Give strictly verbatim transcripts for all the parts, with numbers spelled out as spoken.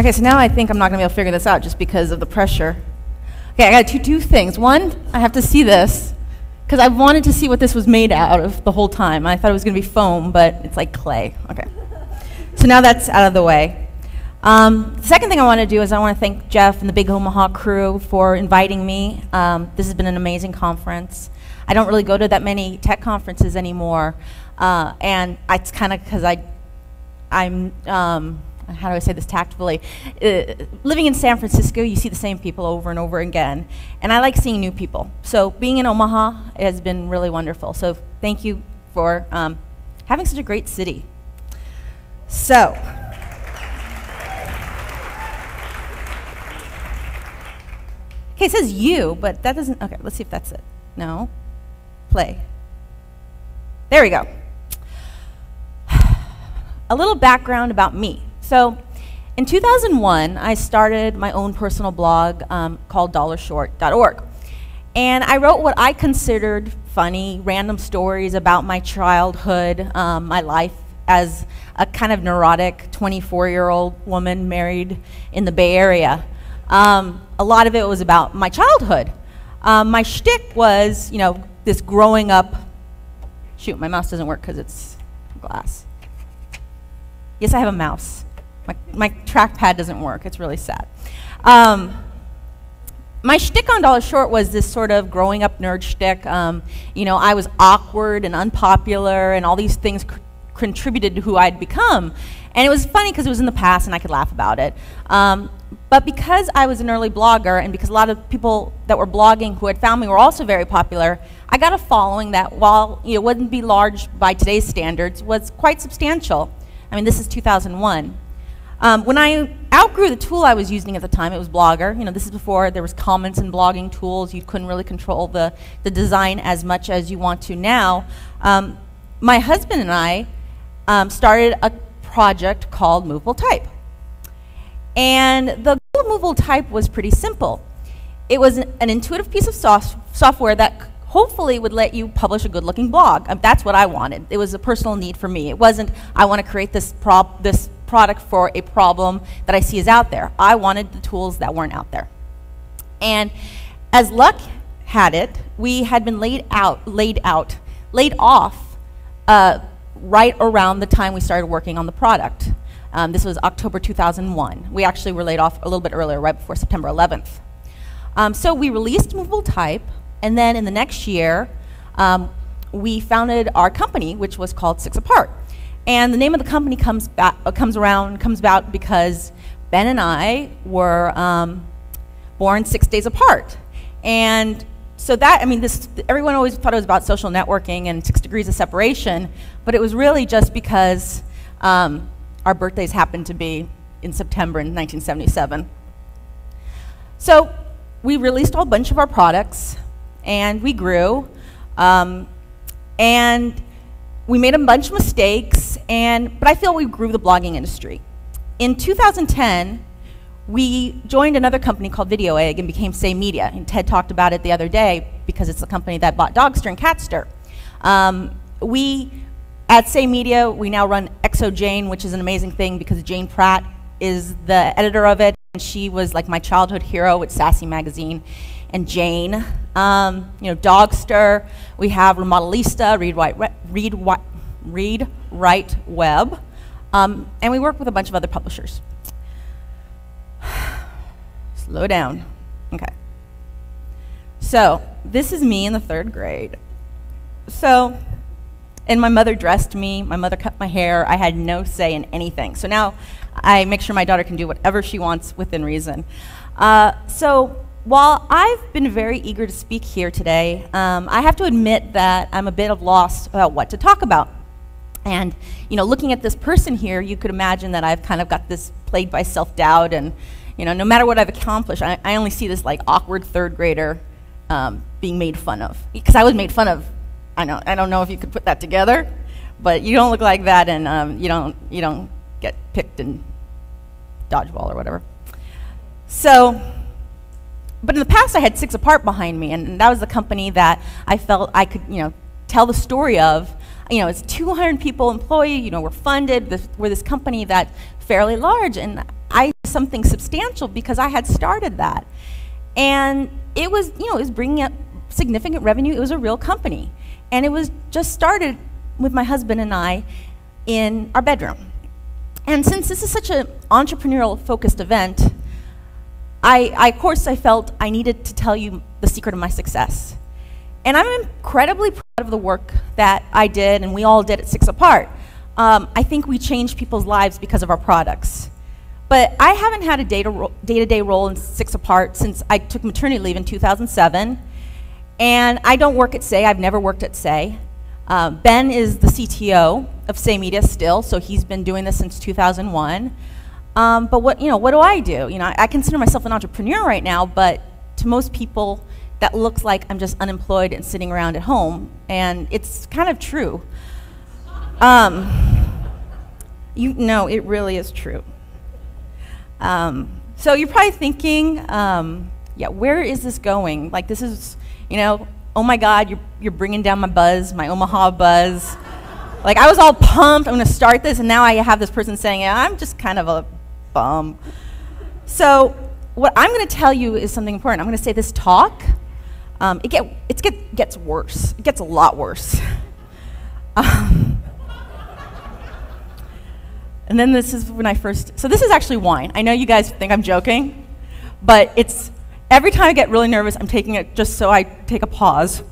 Okay, so now I think I'm not going to be able to figure this out just because of the pressure. Okay, I got to do two things. One, I have to see this, because I wanted to see what this was made out of the whole time. I thought it was going to be foam, but it's like clay. Okay. So now that's out of the way. Um, the second thing I want to do is I want to thank Jeff and the Big Omaha crew for inviting me. Um, this has been an amazing conference. I don't really go to that many tech conferences anymore, uh, and it's kind of because I, I'm, um, how do I say this tactfully? Uh, living in San Francisco, you see the same people over and over again, and I like seeing new people. So being in Omaha has been really wonderful. So thank you for um, having such a great city. So. Okay, it says you, but that doesn't, okay, let's see if that's it. No. Play. There we go. A little background about me. So in two thousand one, I started my own personal blog um, called dollar short dot org. And I wrote what I considered funny, random stories about my childhood, um, my life as a kind of neurotic twenty-four-year-old woman married in the Bay Area. Um, a lot of it was about my childhood. Um, my shtick was, you know, this growing up. Shoot, my mouse doesn't work because it's glass. Yes, I have a mouse. My, my trackpad doesn't work. It's really sad. Um, my shtick on Dollar Short was this sort of growing up nerd shtick. Um, you know, I was awkward and unpopular, and all these things c contributed to who I'd become. And it was funny because it was in the past and I could laugh about it. Um, but because I was an early blogger and because a lot of people that were blogging who had found me were also very popular, I got a following that, while you know, wouldn't be large by today's standards, was quite substantial. I mean, this is two thousand one. Um, when I outgrew the tool I was using at the time, it was Blogger. You know, this is before there was comments and blogging tools. You couldn't really control the, the design as much as you want to now. Um, my husband and I um, started a project called Movable Type. And the goal of Movable Type was pretty simple. It was an, an intuitive piece of soft software that hopefully would let you publish a good-looking blog. Um, that's what I wanted. It was a personal need for me. It wasn't, I want to create this, prop, this product for a problem that I see is out there. I wanted the tools that weren't out there. And as luck had it, we had been laid out, laid out, laid off uh, right around the time we started working on the product. Um, this was October two thousand one. We actually were laid off a little bit earlier, right before September eleventh. Um, so we released Movable Type, and then in the next year, um, we founded our company, which was called Six Apart. And the name of the company comes, back, uh, comes around, comes about because Ben and I were um, born six days apart. And so that, I mean, this, everyone always thought it was about social networking and six degrees of separation, but it was really just because um, our birthdays happened to be in September in nineteen seventy-seven. So we released a whole bunch of our products, and we grew, um, and we made a bunch of mistakes, and, but I feel we grew the blogging industry. In two thousand ten, we joined another company called VideoEgg and became Say Media, and Ted talked about it the other day because it's the company that bought Dogster and Catster. Um, we, at Say Media, we now run X O Jane, which is an amazing thing because Jane Pratt is the editor of it, and she was like my childhood hero with Sassy Magazine and Jane. Um, you know, Dogster, we have Remodelista, Read Write, Read, Read Write Web, um, and we work with a bunch of other publishers. Slow down, okay. So, this is me in the third grade. So, and my mother dressed me, my mother cut my hair, I had no say in anything. So now, I make sure my daughter can do whatever she wants within reason. Uh, so, While I've been very eager to speak here today, um, I have to admit that I'm a bit of lost about what to talk about. And, you know, looking at this person here, you could imagine that I've kind of got this plagued by self-doubt and, you know, no matter what I've accomplished, I, I only see this, like, awkward third grader um, being made fun of. Because I was made fun of. I don't, I don't know if you could put that together, but you don't look like that and um, you don't, you don't get picked in dodgeball or whatever. So. But in the past, I had Six Apart behind me, and, and that was the company that I felt I could, you know, tell the story of. You know, it's two hundred people employee. You know, we're funded. This, we're this company that's fairly large, and I something substantial because I had started that. And it was, you know, it was bringing up significant revenue. It was a real company. And it was just started with my husband and I in our bedroom. And since this is such an entrepreneurial-focused event, I, I, of course, I felt I needed to tell you the secret of my success. And I'm incredibly proud of the work that I did and we all did at Six Apart. Um, I think we changed people's lives because of our products. But I haven't had a day-to-day role in Six Apart since I took maternity leave in two thousand seven. And I don't work at Say. I've never worked at Say. Uh, Ben is the C T O of Say Media still, so he's been doing this since two thousand one. Um, but what, you know, what do I do? You know, I, I consider myself an entrepreneur right now, but to most people, that looks like I'm just unemployed and sitting around at home, and it's kind of true. Um, you know, it really is true. Um, so you're probably thinking, um, yeah, where is this going? Like, this is, you know, oh my God, you're, you're bringing down my buzz, my Omaha buzz. Like, I was all pumped, I'm gonna start this, and now I have this person saying, yeah, I'm just kind of a bum. So what I'm gonna tell you is something important. I'm gonna say this talk, um, it, get, it get, gets worse. It gets a lot worse. um, and then this is when I first, so this is actually wine. I know you guys think I'm joking, but it's, every time I get really nervous, I'm taking it just so I take a pause. Because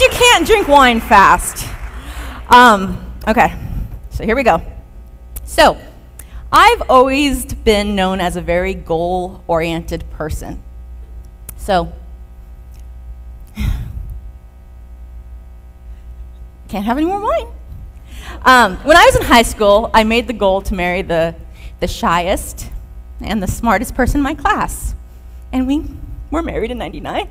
you can't drink wine fast. Um, okay, so here we go. So, I've always been known as a very goal-oriented person. So, can't have any more wine. Um, when I was in high school, I made the goal to marry the, the shyest and the smartest person in my class. And we were married in ninety-nine.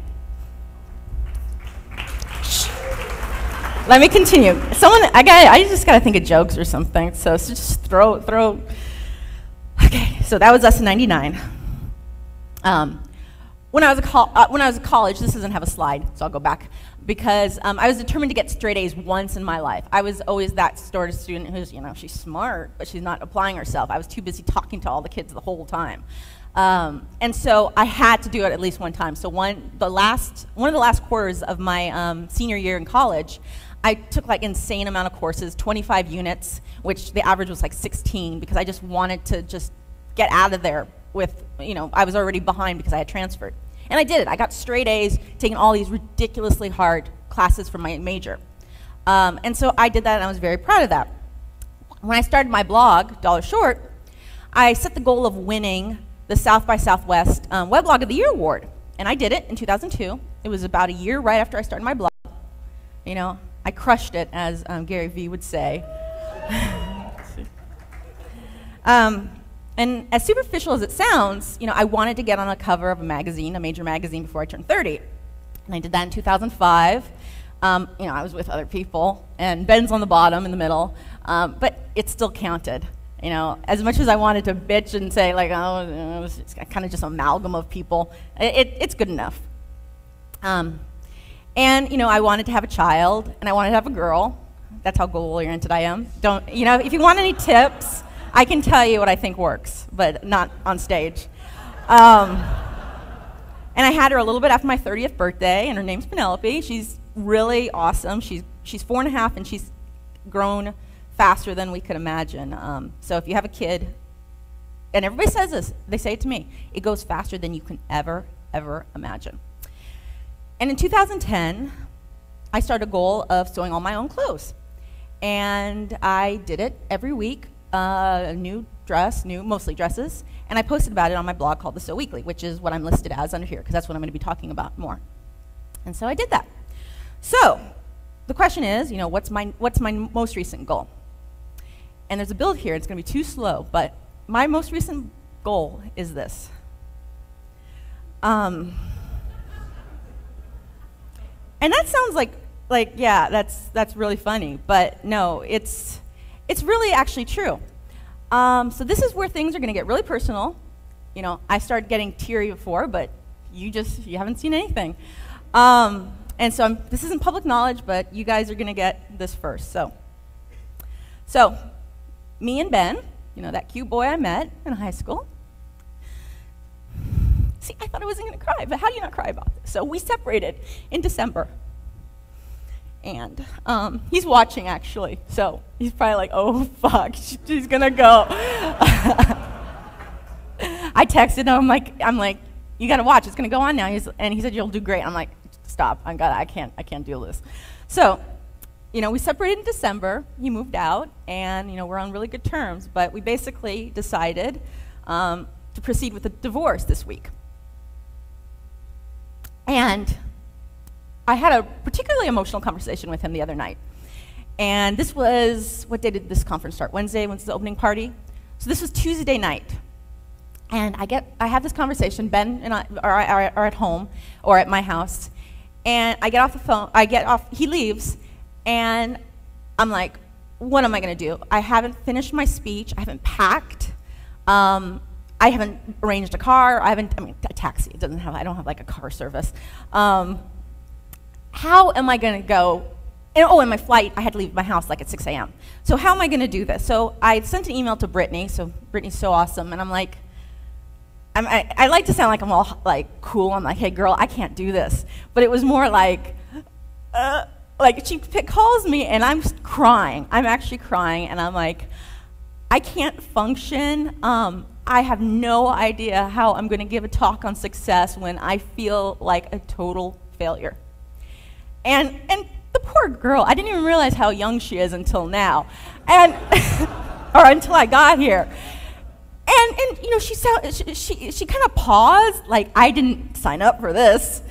Let me continue. Someone, I got, I just gotta think of jokes or something. So, so just throw, throw. Okay, so that was us in ninety-nine. Um, when I was a col uh, when I was in college, this doesn't have a slide, so I'll go back because um, I was determined to get straight A's once in my life. I was always that sort of student who's, you know, she's smart, but she's not applying herself. I was too busy talking to all the kids the whole time, um, and so I had to do it at least one time. So one, the last, one of the last quarters of my um, senior year in college. I took like insane amount of courses, twenty-five units, which the average was like sixteen because I just wanted to just get out of there with, you know, I was already behind because I had transferred. And I did it. I got straight A's, taking all these ridiculously hard classes for my major. Um, and so I did that and I was very proud of that. When I started my blog, Dollar Short, I set the goal of winning the South by Southwest um, Weblog of the Year Award. And I did it in two thousand two. It was about a year right after I started my blog. You know, I crushed it, as um, Gary Vee would say. um, and as superficial as it sounds, you know, I wanted to get on a cover of a magazine, a major magazine, before I turned thirty. And I did that in two thousand five. Um, you know, I was with other people, and Ben's on the bottom, in the middle, um, but it still counted. You know, as much as I wanted to bitch and say, like, oh, it's kind of just an amalgam of people, it, it, it's good enough. Um, And, you know, I wanted to have a child, and I wanted to have a girl. That's how goal-oriented I am. Don't, you know, if you want any tips, I can tell you what I think works, but not on stage. Um, and I had her a little bit after my thirtieth birthday, and her name's Penelope. She's really awesome. She's, she's four and a half, and she's grown faster than we could imagine. Um, so if you have a kid, and everybody says this, they say it to me, it goes faster than you can ever, ever imagine. And in two thousand ten, I started a goal of sewing all my own clothes. And I did it every week, uh, a new dress, new, mostly dresses, and I posted about it on my blog called The Sew Weekly, which is what I'm listed as under here, because that's what I'm gonna be talking about more. And so I did that. So, the question is, you know, what's my, what's my most recent goal? And there's a build here, it's gonna be too slow, but my most recent goal is this. Um, And that sounds like, like yeah, that's, that's really funny, but no, it's, it's really actually true. Um, so this is where things are gonna get really personal. You know, I started getting teary before, but you just, you haven't seen anything. Um, and so I'm, this isn't public knowledge, but you guys are gonna get this first, so So me and Ben, you know, that cute boy I met in high school. See, I thought I wasn't going to cry, but how do you not cry about this? So we separated in December. And um, he's watching, actually. So he's probably like, oh, fuck, she's going to go. I texted him. I'm like, I'm like, you got to watch. It's going to go on now. He's, and he said, you'll do great. I'm like, stop. I got. I can't. I can't deal with this. So, you know, we separated in December. He moved out, and you know, we're on really good terms. But we basically decided um, to proceed with a divorce this week. And I had a particularly emotional conversation with him the other night. And this was, what day did this conference start? Wednesday. When's the opening party? So this was Tuesday night. And I get, I have this conversation. Ben and I are, are, are at home or at my house, and I get off the phone. I get off. He leaves, and I'm like, "What am I going to do? I haven't finished my speech. I haven't packed. Um, I haven't arranged a car. I haven't. I mean, a taxi. It doesn't have. I don't have like a car service. Um, how am I going to go? And oh, and my flight. I had to leave my house like at six A M So how am I going to do this? So I sent an email to Brittany. So Brittany's so awesome, and I'm like. I, I like to sound like I'm all like cool. I'm like, hey, girl, I can't do this. But it was more like, uh, like she calls me and I'm crying. I'm actually crying, and I'm like, I can't function. Um, I have no idea how I'm going to give a talk on success when I feel like a total failure. And and the poor girl, I didn't even realize how young she is until now, and or until I got here. And, and you know, she, she, she, she kind of paused, like, I didn't sign up for this.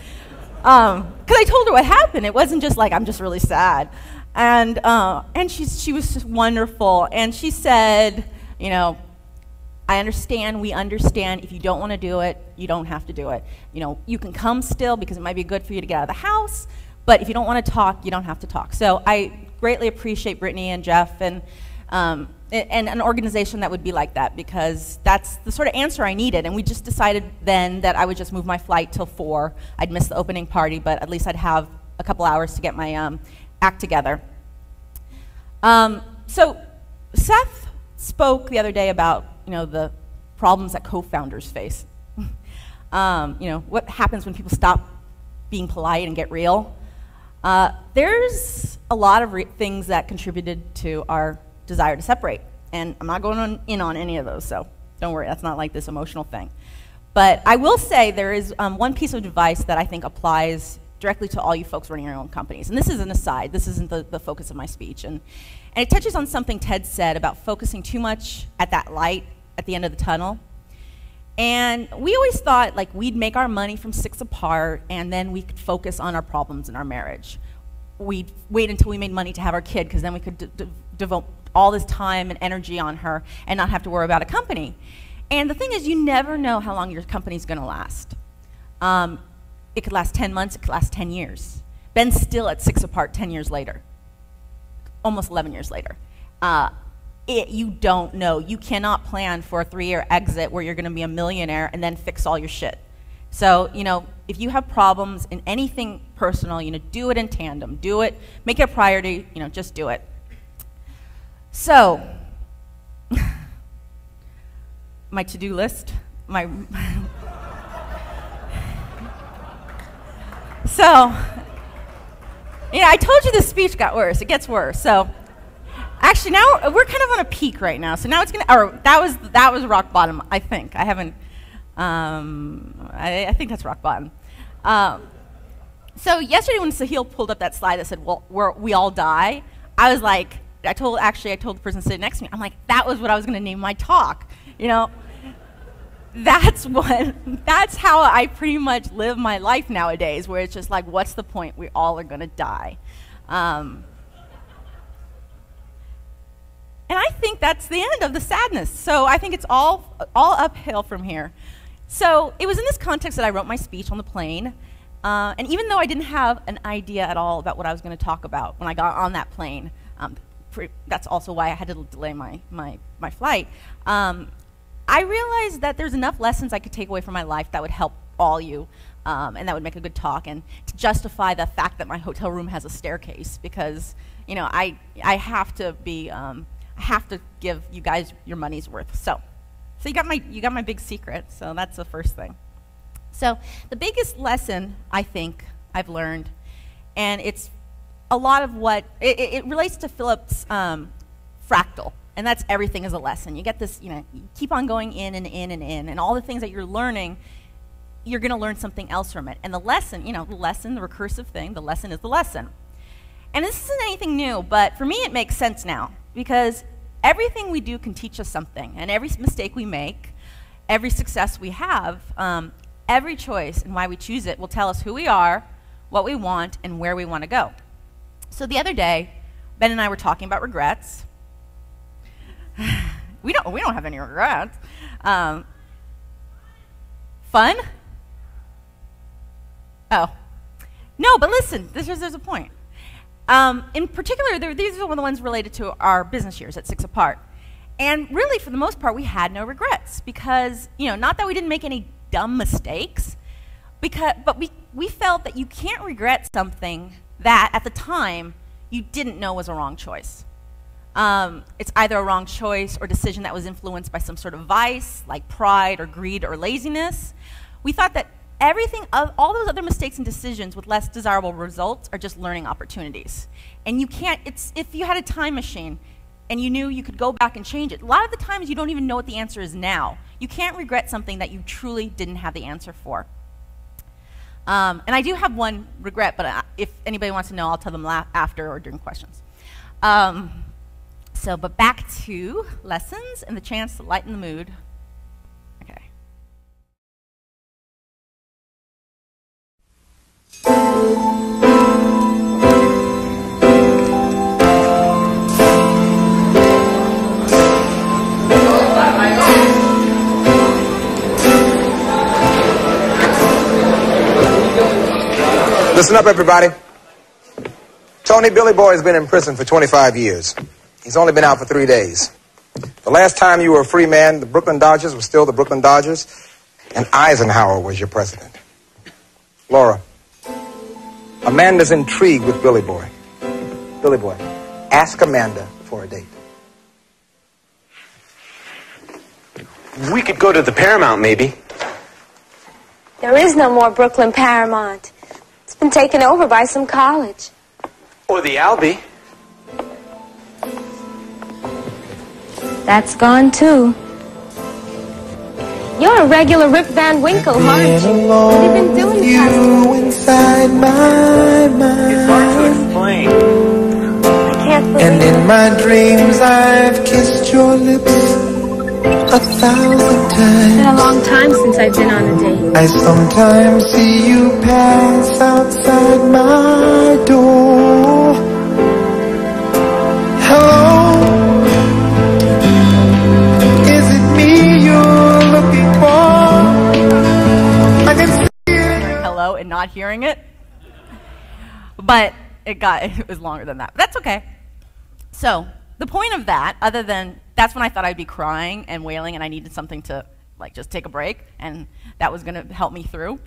Because um, I told her what happened. It wasn't just like, I'm just really sad. And, uh, and she, she was just wonderful. And she said, you know, I understand, we understand. If you don't want to do it, you don't have to do it. You know, you can come still because it might be good for you to get out of the house. But if you don't want to talk, you don't have to talk. So I greatly appreciate Brittany and Jeff and... Um, and an organization that would be like that, because that's the sort of answer I needed. And we just decided then that I would just move my flight till four. I'd miss the opening party, but at least I'd have a couple hours to get my um, act together. Um, so Seth spoke the other day about, you know, the problems that co-founders face. um, you know, what happens when people stop being polite and get real? Uh, there's a lot of re things that contributed to our desire to separate. And I'm not going on in on any of those, so don't worry, that's not like this emotional thing. But I will say there is um, one piece of advice that I think applies directly to all you folks running your own companies. And this is an aside, this isn't the, the focus of my speech. And, and it touches on something Ted said about focusing too much at that light at the end of the tunnel. And we always thought like we'd make our money from Six Apart and then we could focus on our problems in our marriage. We'd wait until we made money to have our kid because then we could d d devote all this time and energy on her and not have to worry about a company. And the thing is, you never know how long your company's gonna last. Um, it could last ten months, it could last ten years. Ben's still at Six Apart ten years later, almost eleven years later. Uh, it, you don't know. You cannot plan for a three year exit where you're gonna be a millionaire and then fix all your shit. So, you know, if you have problems in anything personal, you know, do it in tandem, do it, make it a priority, you know, just do it. So, my to-do list, my, so, you know, I told you this speech got worse, it gets worse, so, actually now, we're kind of on a peak right now, so now it's gonna, or that was, that was rock bottom, I think, I haven't, um, I, I think that's rock bottom. Um, so yesterday when Sahil pulled up that slide that said, well, we're, we all die, I was like, I told, actually, I told the person sitting next to me, I'm like, that was what I was going to name my talk, you know? That's what, that's how I pretty much live my life nowadays, where it's just like, what's the point? We all are going to die. Um, and I think that's the end of the sadness. So I think it's all, all uphill from here. So it was in this context that I wrote my speech on the plane. Uh, and even though I didn't have an idea at all about what I was going to talk about when I got on that plane, um, that's also why I had to delay my, my, my flight, um, I realized that there's enough lessons I could take away from my life that would help all you, um, and that would make a good talk, and to justify the fact that my hotel room has a staircase, because, you know, I, I have to be, um, I have to give you guys your money's worth. So, so you got my, you got my big secret, so that's the first thing. So the biggest lesson I think I've learned, and it's a lot of what, it, it, it relates to Philip's um, fractal, and that's everything is a lesson. You get this, you know, you keep on going in and in and in, and all the things that you're learning, you're gonna learn something else from it. And the lesson, you know, the lesson, the recursive thing, the lesson is the lesson. And this isn't anything new, but for me it makes sense now, because everything we do can teach us something, and every mistake we make, every success we have, um, every choice and why we choose it will tell us who we are, what we want, and where we want to go. So the other day, Ben and I were talking about regrets. we, don't, we don't have any regrets. Um, fun? Oh. No, but listen, this is, there's a point. Um, in particular, there, these are one of the ones related to our business years at Six Apart. And really, for the most part, we had no regrets, because, you know, not that we didn't make any dumb mistakes, because, but we, we felt that you can't regret something that at the time you didn't know was a wrong choice. Um, it's either a wrong choice or decision that was influenced by some sort of vice, like pride or greed or laziness. We thought that everything, of all those other mistakes and decisions with less desirable results are just learning opportunities. And you can't, it's, if you had a time machine and you knew you could go back and change it, a lot of the times you don't even know what the answer is now. You can't regret something that you truly didn't have the answer for. Um, and I do have one regret, but I, if anybody wants to know, I'll tell them la after or during questions. Um, so, but back to lessons and the chance to lighten the mood. Okay. Listen up, everybody. Tony Billy Boy has been in prison for twenty-five years. He's only been out for three days. The last time you were a free man, the Brooklyn Dodgers were still the Brooklyn Dodgers, and Eisenhower was your president. Laura, Amanda's intrigued with Billy Boy. Billy Boy, ask Amanda for a date. We could go to the Paramount, maybe. There is no more Brooklyn Paramount. It's been taken over by some college. Or the Albee. That's gone, too. You're a regular Rip Van Winkle, aren't you? What have you been doing with you inside my mind? It's hard to explain. I can't believe it. And in my dreams, I've kissed your lips a thousand times. It's been a long time since I've been on a date. I sometimes see you pass outside my door. Hello, is it me you're looking for? I can see it. Hello and not hearing it. But it got, it was longer than that. But that's okay. So the point of that, other than that's when I thought I'd be crying and wailing and I needed something to like just take a break, and that was gonna help me through,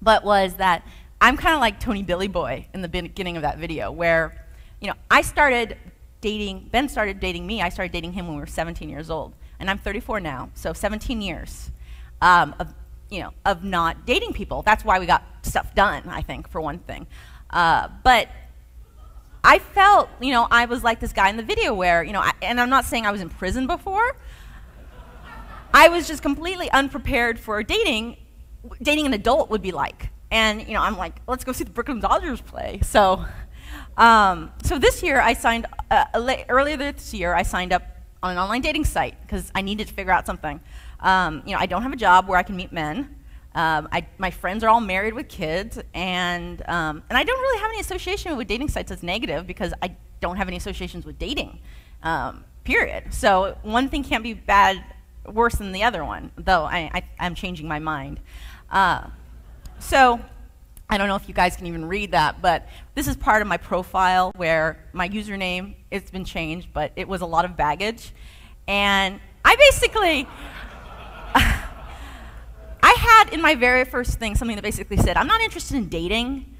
but was that I'm kind of like Tony Billy Boy in the beginning of that video, where, you know, I started dating, Ben started dating me, I started dating him when we were seventeen years old, and I'm thirty-four now, so seventeen years um, of, you know, of not dating people. That's why we got stuff done, I think, for one thing. Uh, but I felt, you know, I was like this guy in the video where, you know, I, and I'm not saying I was in prison before. I was just completely unprepared for dating, dating an adult would be like. And, you know, I'm like, let's go see the Brooklyn Dodgers play. So, um, so this year I signed, uh, earlier this year I signed up on an online dating site because I needed to figure out something. Um, you know, I don't have a job where I can meet men. Um, I, my friends are all married with kids, and, um, and I don't really have any association with dating sites as negative, because I don't have any associations with dating, um, period. So one thing can't be bad, worse than the other one, though I, I, I'm changing my mind. Uh, so I don't know if you guys can even read that, but this is part of my profile where my username, it's been changed, but it was a lot of baggage. And I basically... I had in my very first thing something that basically said, I'm not interested in dating.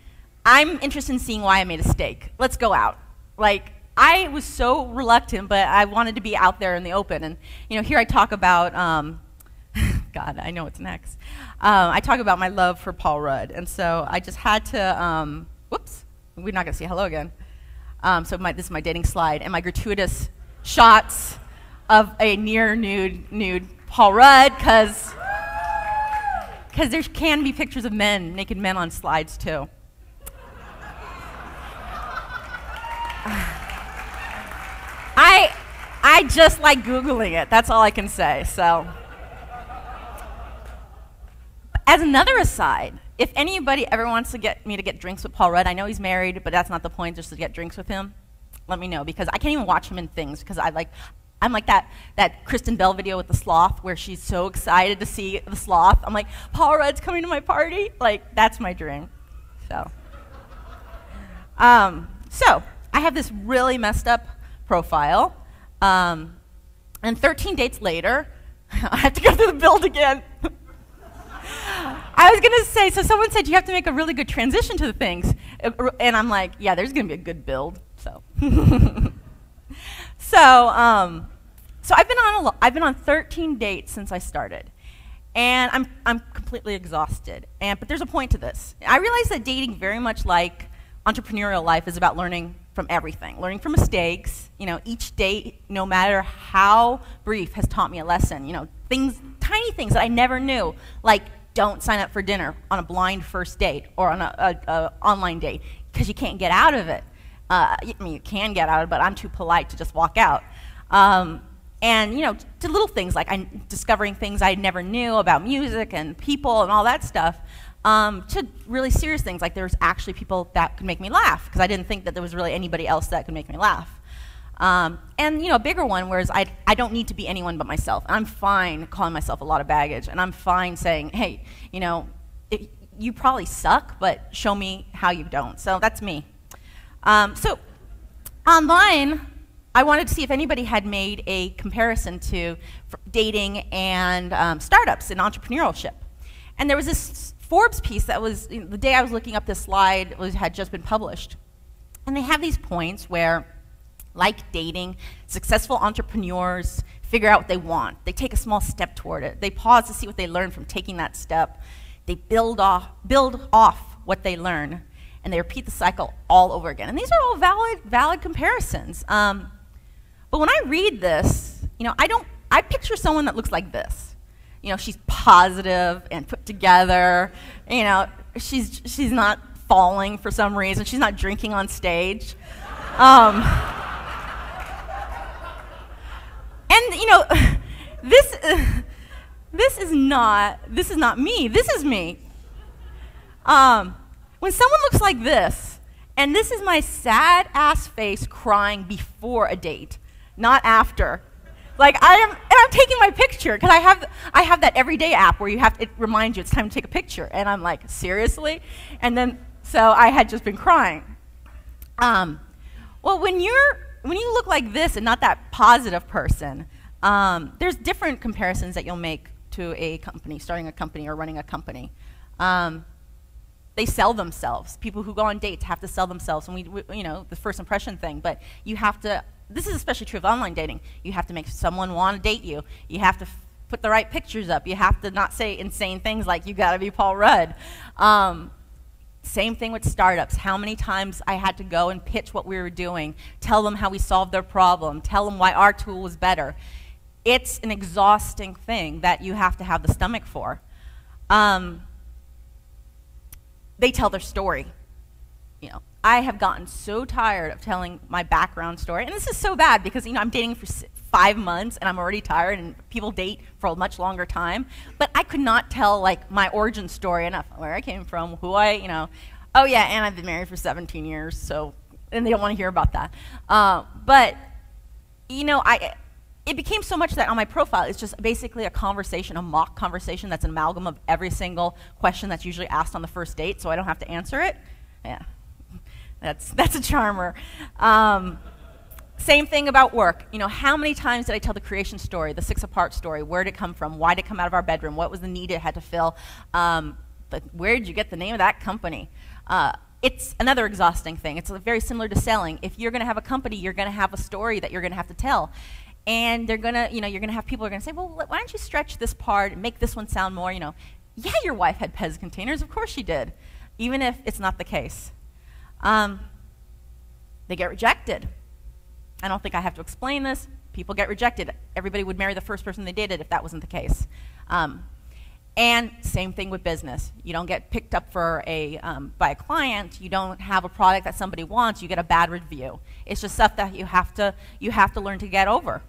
I'm interested in seeing why I made a mistake. Let's go out. Like, I was so reluctant, but I wanted to be out there in the open. And you know, here I talk about, um, God, I know what's next. Um, I talk about my love for Paul Rudd. And so I just had to, um, whoops, we're not gonna say hello again. Um, so my, this is my dating slide, and my gratuitous shots of a near nude, nude Paul Rudd, because because there can be pictures of men, naked men on slides too. I, I just like Googling it, that's all I can say, so. As another aside, if anybody ever wants to get me to get drinks with Paul Rudd, I know he's married, but that's not the point, just to get drinks with him, let me know, because I can't even watch him in things, because I like, I'm like that, that Kristen Bell video with the sloth where she's so excited to see the sloth. I'm like, Paul Rudd's coming to my party? Like, that's my dream. So, um, so I have this really messed up profile. Um, and thirteen dates later, I have to go through the build again. I was going to say, so someone said you have to make a really good transition to the things. And I'm like, yeah, there's going to be a good build. So. So, um, so I've been on a I've been on thirteen dates since I started, and I'm I'm completely exhausted. And but there's a point to this. I realize that dating, very much like entrepreneurial life, is about learning from everything, learning from mistakes. You know, each date, no matter how brief, has taught me a lesson. You know, things, tiny things that I never knew, like don't sign up for dinner on a blind first date or on a, a, a online date because you can't get out of it. Uh, I mean, you can get out, but I'm too polite to just walk out. Um, and, you know, to little things like I, discovering things I never knew about music and people and all that stuff, um, to really serious things like there's actually people that could make me laugh, because I didn't think that there was really anybody else that could make me laugh. Um, and, you know, a bigger one, whereas I, I don't need to be anyone but myself. I'm fine calling myself a lot of baggage, and I'm fine saying, hey, you know, it, you probably suck, but show me how you don't. So that's me. Um, so online, I wanted to see if anybody had made a comparison to dating and um, startups and entrepreneurship. And there was this Forbes piece that was, you know, the day I was looking up this slide, was, had just been published. And they have these points where, like dating, successful entrepreneurs figure out what they want. They take a small step toward it. They pause to see what they learn from taking that step. They build off, build off what they learn. And they repeat the cycle all over again. And these are all valid, valid comparisons. Um, but when I read this, you know, I don't, I picture someone that looks like this. You know, she's positive and put together. You know, she's, she's not falling for some reason. She's not drinking on stage. Um, and, you know, this, uh, this is not, this is not me. This is me. Um, When someone looks like this, and this is my sad ass face crying before a date, not after. Like I am, and I'm taking my picture, because I have, I have that everyday app where you have to, it reminds you it's time to take a picture, and I'm like, seriously? And then, so I had just been crying. Um, well, when you're, when you look like this and not that positive person, um, there's different comparisons that you'll make to a company, starting a company or running a company. Um, They sell themselves. People who go on dates have to sell themselves, and we, we, you know, the first impression thing. But you have to. This is especially true of online dating. You have to make someone want to date you. You have to f put the right pictures up. You have to not say insane things like "you got to be Paul Rudd." Um, same thing with startups. How many times I had to go and pitch what we were doing, tell them how we solved their problem, tell them why our tool was better. It's an exhausting thing that you have to have the stomach for. Um, They tell their story. You know, I have gotten so tired of telling my background story, and this is so bad because, you know, I'm dating for five months and I'm already tired, and people date for a much longer time. But I could not tell like my origin story enough, where I came from, who I, you know, oh yeah, and I've been married for seventeen years, so, and they don't want to hear about that. Uh, but you know, I. It became so much that on my profile, it's just basically a conversation, a mock conversation that's an amalgam of every single question that's usually asked on the first date, so I don't have to answer it. Yeah, that's, that's a charmer. Um, same thing about work. You know, how many times did I tell the creation story, the Six Apart story? Where did it come from? Why did it come out of our bedroom? What was the need it had to fill? Um, the, where did you get the name of that company? Uh, it's another exhausting thing. It's very similar to selling. If you're going to have a company, you're going to have a story that you're going to have to tell. And they're going to, you know, you're going to have people who are going to say, well, why don't you stretch this part and make this one sound more, you know, yeah, your wife had Pez containers. Of course she did, even if it's not the case. Um, they get rejected. I don't think I have to explain this. People get rejected. Everybody would marry the first person they dated if that wasn't the case. Um, and same thing with business. You don't get picked up for a, um, by a client. You don't have a product that somebody wants. You get a bad review. It's just stuff that you have to, you have to learn to get over.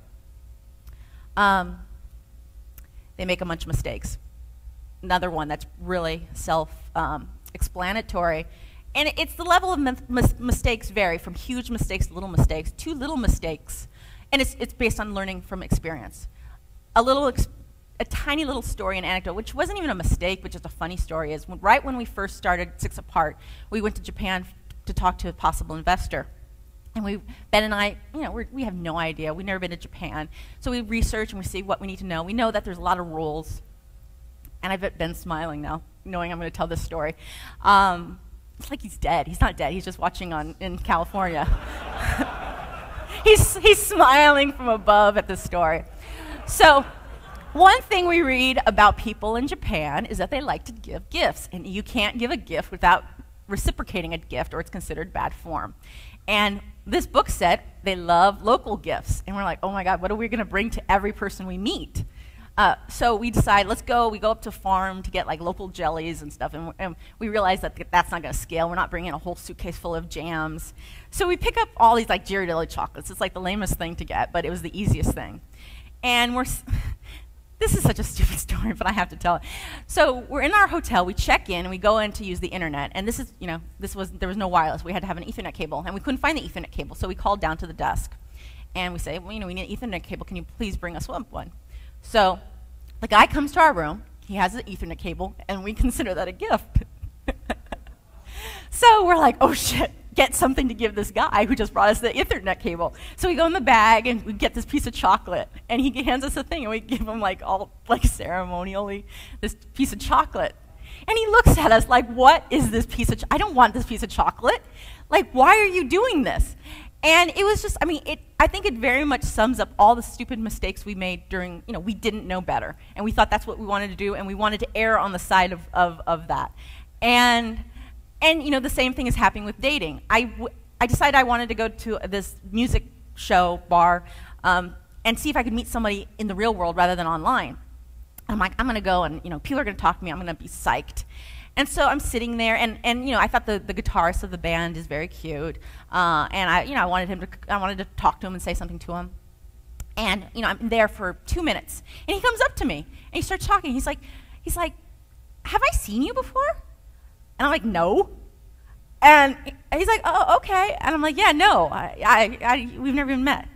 Um, they make a bunch of mistakes. Another one that's really self-explanatory. Um, and it's the level of mis mistakes vary from huge mistakes to little mistakes to little mistakes. And it's, it's based on learning from experience. A little, ex a tiny little story and anecdote, which wasn't even a mistake, but just a funny story, is when, right when we first started Six Apart, we went to Japan to talk to a possible investor. And we, Ben and I, you know, we're, we have no idea. We've never been to Japan. So we research and we see what we need to know. We know that there's a lot of rules. And I bet Ben's smiling now, knowing I'm going to tell this story. Um, it's like he's dead. He's not dead. He's just watching on in California. He's, he's smiling from above at this story. So one thing we read about people in Japan is that they like to give gifts. And you can't give a gift without reciprocating a gift, or it's considered bad form. And this book said they love local gifts. And we're like, oh my God, what are we going to bring to every person we meet? Uh, so we decide, let's go. We go up to a farm to get like local jellies and stuff. And, and we realize that that's not going to scale. We're not bringing a whole suitcase full of jams. So we pick up all these like Ghirardelli chocolates. It's like the lamest thing to get, but it was the easiest thing. And we're, this is such a stupid story, but I have to tell it. So we're in our hotel. We check in, and we go in to use the internet. And this is, you know, this was, there was no wireless. We had to have an Ethernet cable, and we couldn't find the Ethernet cable. So we called down to the desk, and we say, well, you know, we need an Ethernet cable. Can you please bring us one? So the guy comes to our room, he has an Ethernet cable, and we consider that a gift. So we're like, oh shit, get something to give this guy who just brought us the Ethernet cable. So we go in the bag and we get this piece of chocolate, and he hands us a thing, and we give him like all like ceremonially this piece of chocolate. And he looks at us like, what is this piece of, ch I don't want this piece of chocolate. Like, why are you doing this? And it was just, I mean, it, I think it very much sums up all the stupid mistakes we made during, you know, we didn't know better. And we thought that's what we wanted to do, and we wanted to err on the side of, of, of that. And, and, you know, the same thing is happening with dating. I, w I decided I wanted to go to this music show bar um, and see if I could meet somebody in the real world rather than online. I'm like, I'm going to go, and, you know, people are going to talk to me. I'm going to be psyched. And so I'm sitting there, and, and you know, I thought the, the guitarist of the band is very cute, uh, and I, you know, I wanted him to, I wanted to talk to him and say something to him. And you know, I'm there for two minutes, and he comes up to me, and he starts talking. He's like, he's like, have I seen you before? And I'm like, no. And he's like, oh, okay. And I'm like, yeah, no, I, I, I we've never even met.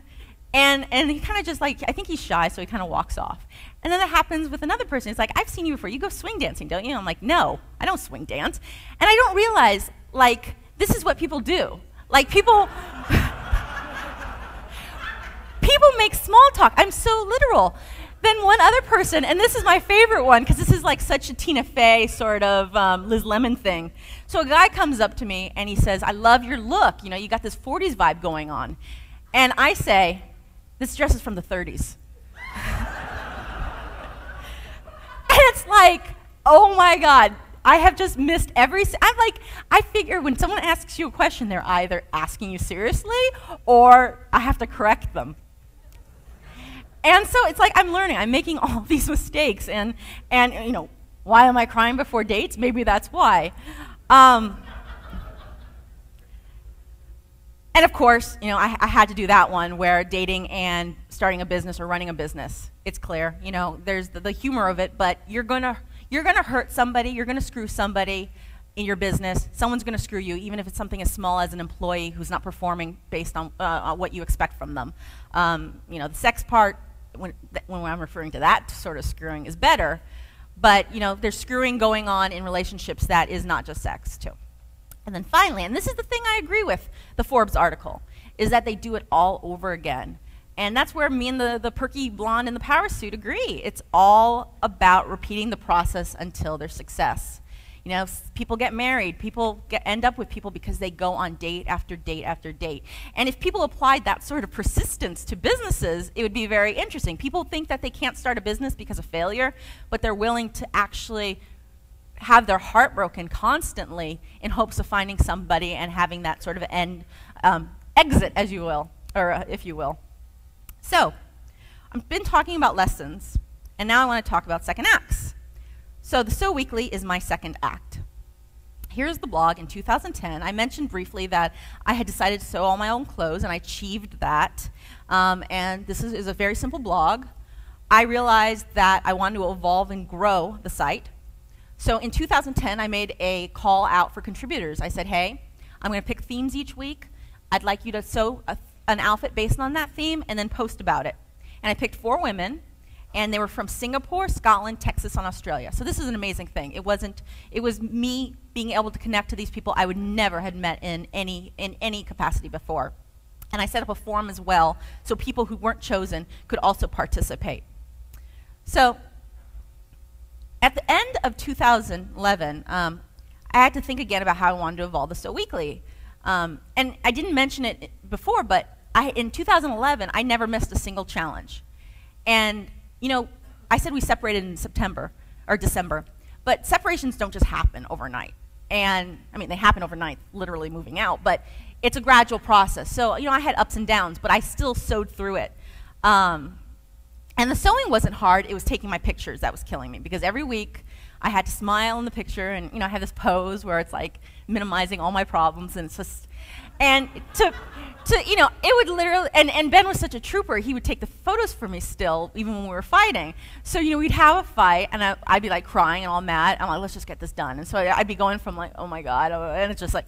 And, and he kind of just like, I think he's shy, so he kind of walks off. And then that happens with another person. It's like, I've seen you before. You go swing dancing, don't you? I'm like, no, I don't swing dance. And I don't realize, like, this is what people do. Like, people, people make small talk. I'm so literal. Then one other person, and this is my favorite one, because this is like such a Tina Fey sort of um, Liz Lemon thing. So a guy comes up to me, and he says, I love your look. You know, you got this forties vibe going on. And I say, this dress is from the thirties. And it's like, oh my God, I have just missed every, I'm like, I figure when someone asks you a question, they're either asking you seriously or I have to correct them. And so it's like, I'm learning, I'm making all these mistakes, and, and you know, why am I crying before dates? Maybe that's why. Um, And of course, you know, I, I had to do that one where dating and starting a business or running a business, it's clear, you know, there's the, the humor of it, but you're gonna, you're gonna hurt somebody, you're gonna screw somebody in your business, someone's gonna screw you, even if it's something as small as an employee who's not performing based on, uh, on what you expect from them. Um, you know, the sex part, when, when I'm referring to that sort of screwing, is better, but you know, there's screwing going on in relationships that is not just sex too. And then finally, and this is the thing I agree with the Forbes article, is that they do it all over again. And that's where me and the, the perky blonde in the power suit agree. It's all about repeating the process until there's success. You know, people get married, people get, end up with people because they go on date after date after date. And if people applied that sort of persistence to businesses, it would be very interesting. People think that they can't start a business because of failure, but they're willing to actually have their heart broken constantly in hopes of finding somebody and having that sort of end, um, exit, as you will, or uh, if you will. So, I've been talking about lessons, and now I want to talk about second acts. So the Sew Weekly is my second act. Here's the blog in two thousand ten. I mentioned briefly that I had decided to sew all my own clothes, and I achieved that. Um, and this is, is a very simple blog. I realized that I wanted to evolve and grow the site. So in two thousand ten, I made a call out for contributors. I said, hey, I'm going to pick themes each week. I'd like you to sew a, an outfit based on that theme and then post about it. And I picked four women. And they were from Singapore, Scotland, Texas, and Australia. So this is an amazing thing. It wasn't, it was me being able to connect to these people I would never have met in any, in any capacity before. And I set up a forum as well, so people who weren't chosen could also participate. So at the end of two thousand eleven, um, I had to think again about how I wanted to evolve the Sew Weekly. Um, and I didn't mention it before, but I, in two thousand eleven, I never missed a single challenge. And you know, I said we separated in September, or December, but separations don't just happen overnight. And, I mean, they happen overnight, literally moving out, but it's a gradual process. So, you know, I had ups and downs, but I still sewed through it. Um, and the sewing wasn't hard, it was taking my pictures that was killing me, because every week I had to smile in the picture, and, you know, I had this pose where it's like minimizing all my problems, and it's just, and to, to, you know, it would literally, and, and Ben was such a trooper, he would take the photos for me still, even when we were fighting. So, you know, we'd have a fight, and I, I'd be like crying and all mad, I'm like, let's just get this done. And so I'd be going from like, oh my God, and it's just like,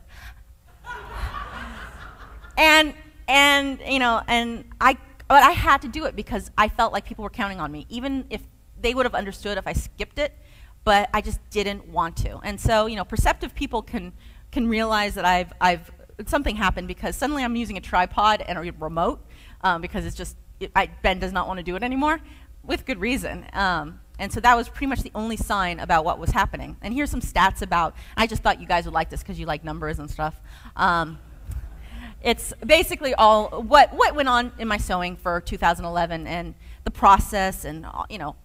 and, and, you know, and I, but I had to do it because I felt like people were counting on me, even if they would have understood if I skipped it, but I just didn't want to. And so, you know, perceptive people can, can realize that I've, I've, something happened because suddenly I'm using a tripod and a remote um, because it's just, it, I, Ben does not want to do it anymore, with good reason. Um, and so that was pretty much the only sign about what was happening. And here's some stats about, I just thought you guys would like this because you like numbers and stuff. Um, it's basically all, what, what went on in my sewing for two thousand eleven and the process and, all, you know,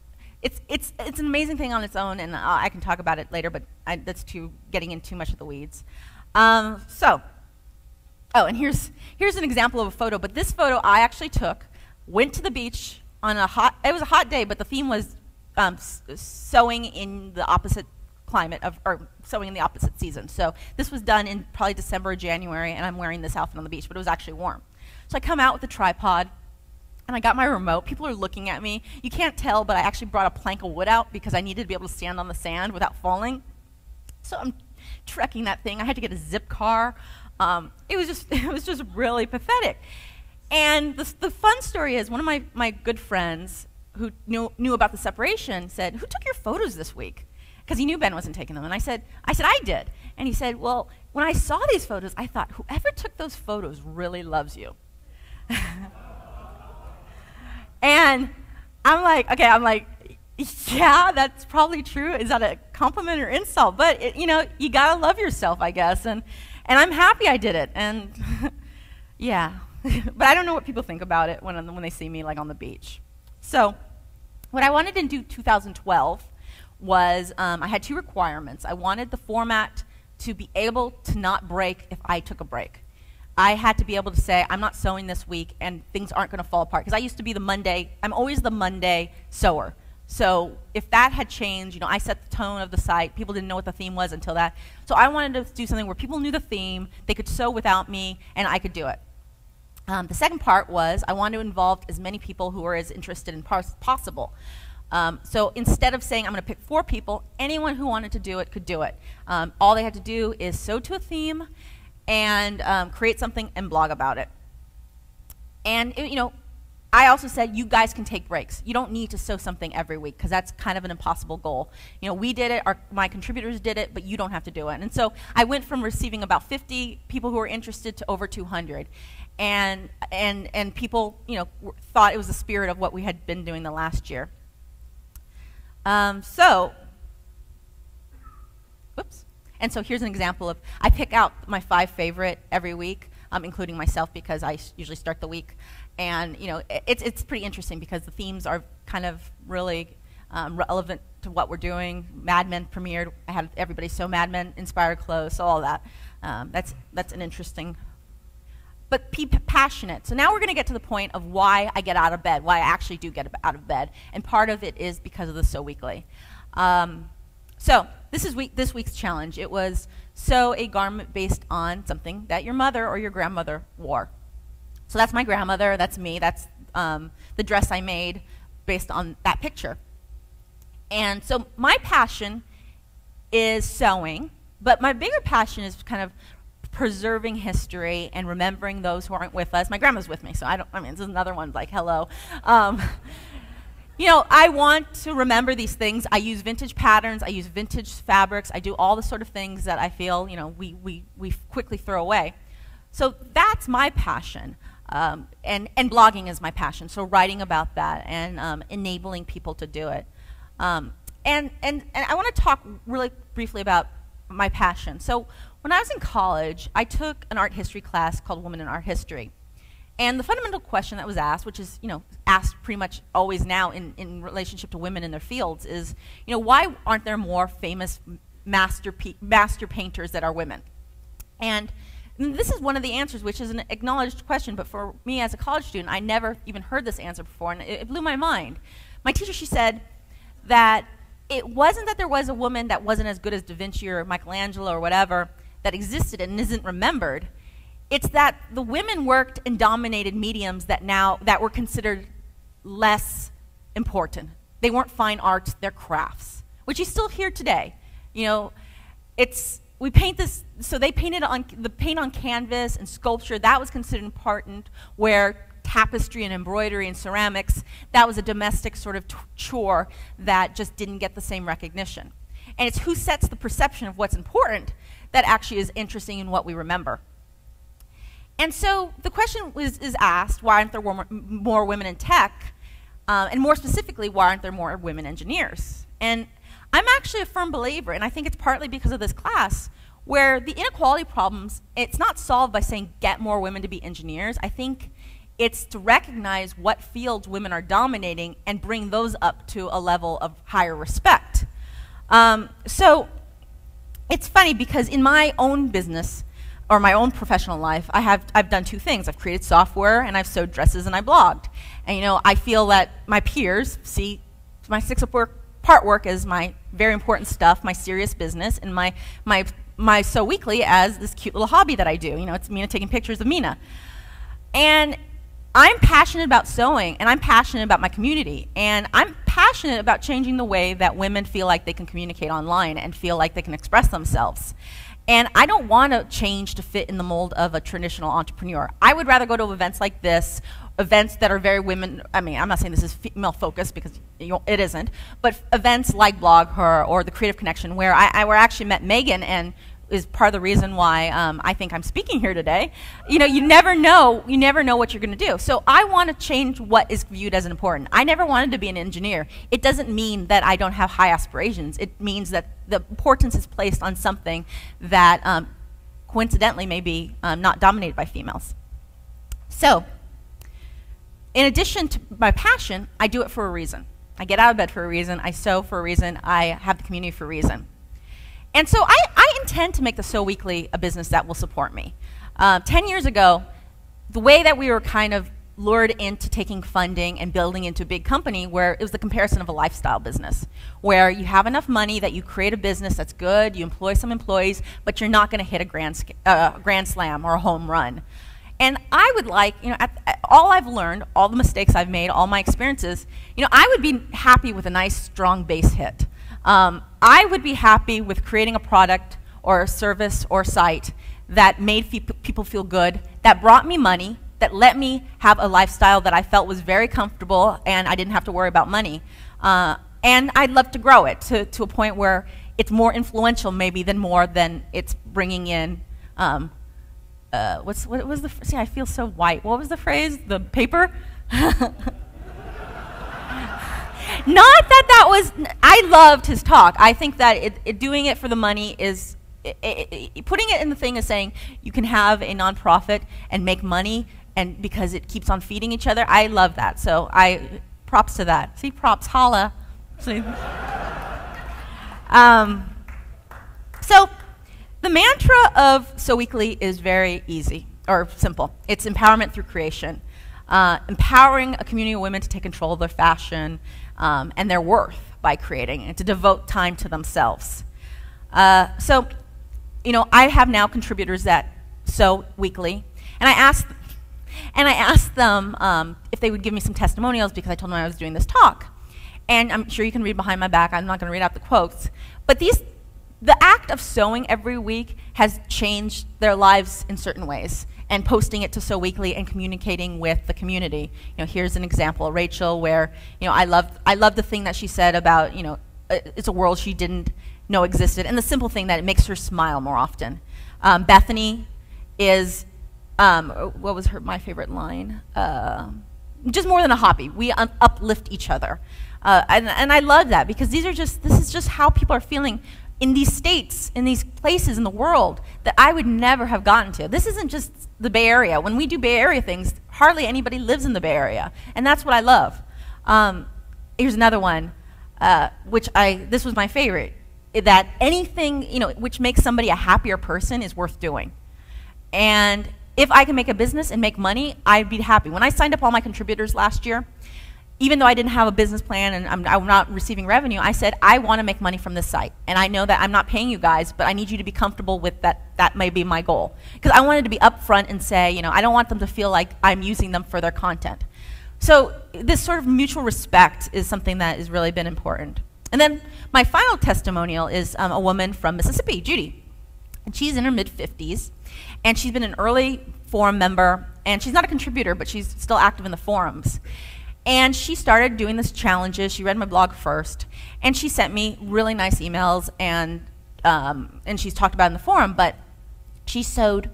it's, it's, it's an amazing thing on its own and I, I can talk about it later, but I, that's too, getting in too much of the weeds. Um, so. Oh, and here's, here's an example of a photo, but this photo I actually took, went to the beach on a hot, it was a hot day, but the theme was um, sewing in the opposite climate, of, or sewing in the opposite season. So this was done in probably December or January, and I'm wearing this outfit on the beach, but it was actually warm. So I come out with a tripod, and I got my remote. People are looking at me. You can't tell, but I actually brought a plank of wood out because I needed to be able to stand on the sand without falling. So I'm trekking that thing. I had to get a zip car. Um, it was just, it was just really pathetic. And the, the fun story is, one of my, my good friends who knew, knew about the separation said, who took your photos this week? Because he knew Ben wasn't taking them. And I said, I said, I did. And he said, well, when I saw these photos, I thought, whoever took those photos really loves you. And I'm like, okay, I'm like, yeah, that's probably true. Is that a compliment or insult? But, it, you know, you gotta love yourself, I guess. And, And I'm happy I did it, and yeah. But I don't know what people think about it when, when they see me like on the beach. So what I wanted to do in two thousand twelve was um, I had two requirements. I wanted the format to be able to not break if I took a break. I had to be able to say, I'm not sewing this week, and things aren't going to fall apart. Because I used to be the Monday, I'm always the Monday sewer. So if that had changed, you know, I set the tone of the site. People didn't know what the theme was until that. So I wanted to do something where people knew the theme, they could sew without me, and I could do it. Um, the second part was I wanted to involve as many people who are as interested in as possible. Um, so instead of saying I'm going to pick four people, anyone who wanted to do it could do it. Um, all they had to do is sew to a theme and um, create something and blog about it. And, it, you know, I also said, you guys can take breaks. You don't need to sew something every week, because that's kind of an impossible goal. You know, we did it, our, my contributors did it, but you don't have to do it. And so I went from receiving about fifty people who were interested to over two hundred. And, and, and people, you know, w thought it was the spirit of what we had been doing the last year. Um, so Whoops. And so here's an example of, I pick out my five favorite every week, um, including myself because I usually start the week. And you know, it, it's, it's pretty interesting because the themes are kind of really um, relevant to what we're doing. Mad Men premiered, I had everybody sew Mad Men inspired clothes, so all that. Um, that's, that's an interesting, but be passionate. So now we're gonna get to the point of why I get out of bed, why I actually do get out of bed. And part of it is because of the Sew Weekly. Um, so this is week, this week's challenge. It was sew a garment based on something that your mother or your grandmother wore. So that's my grandmother, that's me, that's um, the dress I made based on that picture. And so my passion is sewing, but my bigger passion is kind of preserving history and remembering those who aren't with us. My grandma's with me, so I don't, I mean, this is another one like, hello. Um, you know, I want to remember these things. I use vintage patterns, I use vintage fabrics, I do all the sort of things that I feel, you know, we, we, we quickly throw away. So that's my passion. Um, and, and blogging is my passion, so writing about that and um, enabling people to do it. Um, and, and, and I want to talk really briefly about my passion. So when I was in college, I took an art history class called Women in Art History. And the fundamental question that was asked, which is, you know, asked pretty much always now in, in relationship to women in their fields is, you know, why aren't there more famous master, master painters that are women? And And this is one of the answers, which is an acknowledged question, but for me as a college student, I never even heard this answer before, and it, it blew my mind. My teacher, she said that it wasn't that there was a woman that wasn't as good as Da Vinci or Michelangelo or whatever that existed and isn't remembered. It's that the women worked and dominated mediums that now, that were considered less important. They weren't fine arts, they're crafts, which you still hear today. You know, it's, we paint this, so they painted on, the paint on canvas and sculpture, that was considered important, where tapestry and embroidery and ceramics, that was a domestic sort of chore that just didn't get the same recognition. And it's who sets the perception of what's important that actually is interesting in what we remember. And so the question was, is asked, why aren't there more, more women in tech? Uh, and more specifically, why aren't there more women engineers? And I'm actually a firm believer, and I think it's partly because of this class, where the inequality problems, it's not solved by saying get more women to be engineers. I think it's to recognize what fields women are dominating and bring those up to a level of higher respect. Um, so it's funny because in my own business or my own professional life, I have, I've done two things. I've created software and I've sewed dresses and I blogged. And you know, I feel that my peers see my Six Apart work as my very important stuff, my serious business, and my, my my Sew Weekly as this cute little hobby that I do. You know, it's Mina taking pictures of Mina. And I'm passionate about sewing, and I'm passionate about my community, and I'm passionate about changing the way that women feel like they can communicate online and feel like they can express themselves. And I don't want to change to fit in the mold of a traditional entrepreneur. I would rather go to events like this, events that are very women, I mean, I'm not saying this is female focused because it isn't, but events like BlogHer or The Creative Connection where I, I where I actually met Megan and is part of the reason why um, I think I'm speaking here today. You know, you never know, you never know what you're gonna do. So I wanna change what is viewed as important. I never wanted to be an engineer. It doesn't mean that I don't have high aspirations. It means that the importance is placed on something that um, coincidentally may be um, not dominated by females. So, in addition to my passion, I do it for a reason. I get out of bed for a reason, I sew for a reason, I have the community for a reason. And so I, I intend to make the Sew Weekly a business that will support me. Uh, ten years ago, the way that we were kind of lured into taking funding and building into a big company where it was the comparison of a lifestyle business, where you have enough money that you create a business that's good, you employ some employees, but you're not gonna hit a grand, uh, grand slam or a home run. And I would like, you know, at, at all I've learned, all the mistakes I've made, all my experiences, you know, I would be happy with a nice, strong base hit. Um, I would be happy with creating a product or a service or site that made fe people feel good, that brought me money, that let me have a lifestyle that I felt was very comfortable and I didn't have to worry about money. Uh, and I'd love to grow it to, to a point where it's more influential maybe than more than it's bringing in, um, uh, what's, what was the, see I feel so white, what was the phrase, the paper? Not that that was, I loved his talk. I think that it, it, doing it for the money is, it, it, it, putting it in the thing is saying you can have a nonprofit and make money, and because it keeps on feeding each other. I love that, so I, props to that. See, props, holla. See. um, so the mantra of Sew Weekly is very easy, or simple. It's empowerment through creation. Uh, empowering a community of women to take control of their fashion um, and their worth by creating, and to devote time to themselves. Uh, so, you know, I have now contributors that sew weekly, and I asked, and I asked them um, if they would give me some testimonials, because I told them I was doing this talk. And I'm sure you can read behind my back, I'm not going to read out the quotes, but these, the act of sewing every week has changed their lives in certain ways, and posting it to Sew Weekly and communicating with the community. You know, here's an example, Rachel, where, you know, I love I love the thing that she said about, you know, it's a world she didn't know existed, and the simple thing that it makes her smile more often. Um, Bethany is, um, what was her my favorite line? Uh, just more than a hobby. We un uplift each other, uh, and and I love that, because these are just this is just how people are feeling in these states, in these places in the world that I would never have gotten to. This isn't just the Bay Area. When we do Bay Area things, hardly anybody lives in the Bay Area, and that's what I love. Um, here's another one, uh, which I, this was my favorite, that anything, you know, which makes somebody a happier person is worth doing. And if I can make a business and make money, I'd be happy. When I signed up all my contributors last year, even though I didn't have a business plan and I'm, I'm not receiving revenue, I said, I want to make money from this site. And I know that I'm not paying you guys, but I need you to be comfortable with that. That may be my goal. Because I wanted to be upfront and say, you know, I don't want them to feel like I'm using them for their content. So this sort of mutual respect is something that has really been important. And then my final testimonial is um, a woman from Mississippi, Judy. And she's in her mid fifties. And she's been an early forum member. And she's not a contributor, but she's still active in the forums. And she started doing these challenges. She read my blog first, and she sent me really nice emails, and um, and she's talked about it in the forum. But she sewed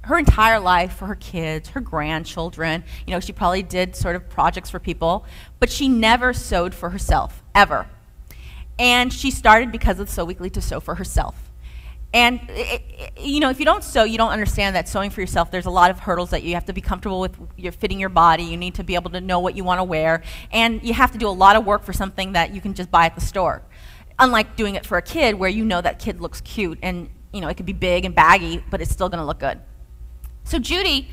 her entire life for her kids, her grandchildren. You know, she probably did sort of projects for people, but she never sewed for herself ever. And she started because of Sew Weekly to sew for herself. And it, it, you know, if you don't sew, you don't understand that sewing for yourself, there's a lot of hurdles that you have to be comfortable with. You're fitting your body, you need to be able to know what you want to wear, and you have to do a lot of work for something that you can just buy at the store. Unlike doing it for a kid, where you know that kid looks cute, and you know, it could be big and baggy, but it's still going to look good. So Judy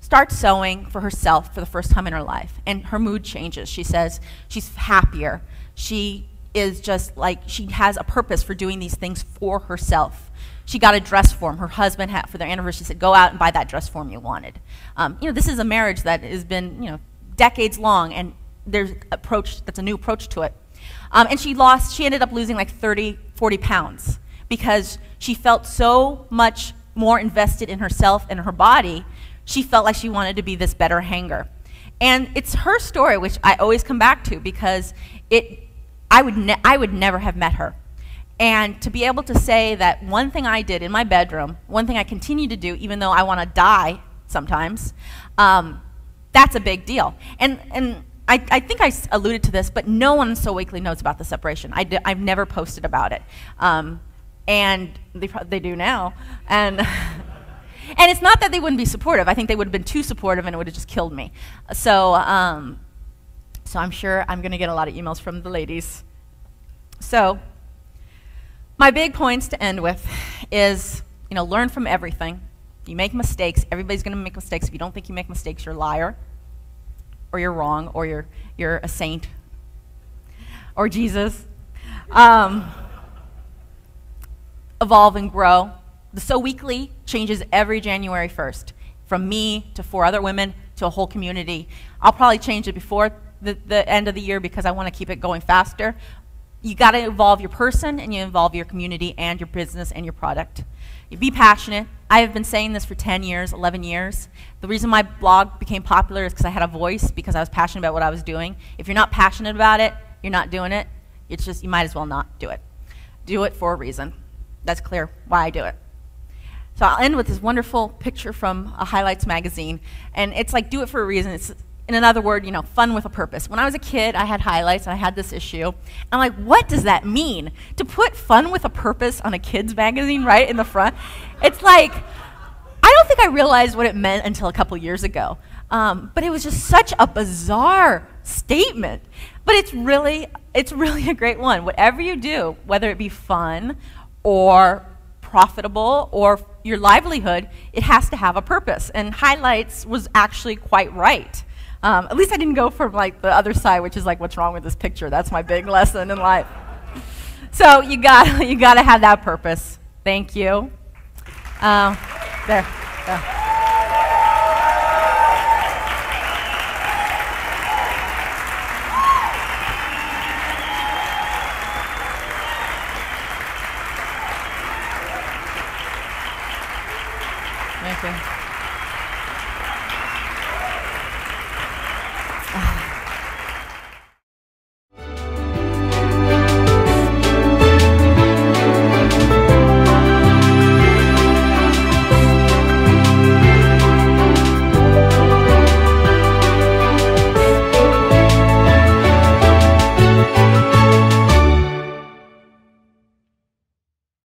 starts sewing for herself for the first time in her life, and her mood changes. She says she's happier. She is just like, she has a purpose for doing these things for herself. She got a dress for him. Her husband had, for their anniversary, said, go out and buy that dress for him you wanted. Um, you know, this is a marriage that has been, you know, decades long, and there's approach, that's a new approach to it. Um, and she lost, she ended up losing like thirty, forty pounds, because she felt so much more invested in herself and her body. She felt like she wanted to be this better hanger. And it's her story, which I always come back to, because it, I would, ne I would never have met her. And to be able to say that one thing I did in my bedroom, one thing I continue to do, even though I want to die sometimes, um, that's a big deal. And, and I, I think I alluded to this, but no one in Sew Weekly knows about the separation. I d I've never posted about it. Um, and they, they do now. And, and it's not that they wouldn't be supportive. I think they would have been too supportive, and it would have just killed me. So, um, so I'm sure I'm going to get a lot of emails from the ladies. So, my big points to end with is, you know, learn from everything. You make mistakes. Everybody's going to make mistakes. If you don't think you make mistakes, you're a liar, or you're wrong, or you're, you're a saint, or Jesus. Um, evolve and grow. The Sew Weekly changes every January first, from me to four other women to a whole community. I'll probably change it before the, the end of the year, because I want to keep it going faster. You got to involve your person, and you involve your community and your business and your product. You be passionate. I have been saying this for ten years, eleven years. The reason my blog became popular is because I had a voice, because I was passionate about what I was doing. If you're not passionate about it, you're not doing it. It's just, you might as well not do it. Do it for a reason. That's clear why I do it. So I'll end with this wonderful picture from a Highlights magazine. And it's like, do it for a reason. It's, in another word, you know, fun with a purpose. When I was a kid, I had Highlights, and I had this issue. And I'm like, what does that mean? To put fun with a purpose on a kid's magazine, right, in the front? It's like, I don't think I realized what it meant until a couple years ago. Um, but it was just such a bizarre statement. But it's really, it's really a great one. Whatever you do, whether it be fun or profitable or your livelihood, it has to have a purpose. And Highlights was actually quite right. Um, at least I didn't go for like the other side, which is like, what's wrong with this picture? That's my big lesson in life. So you got you got to have that purpose. Thank you. Uh, there. there. Thank you.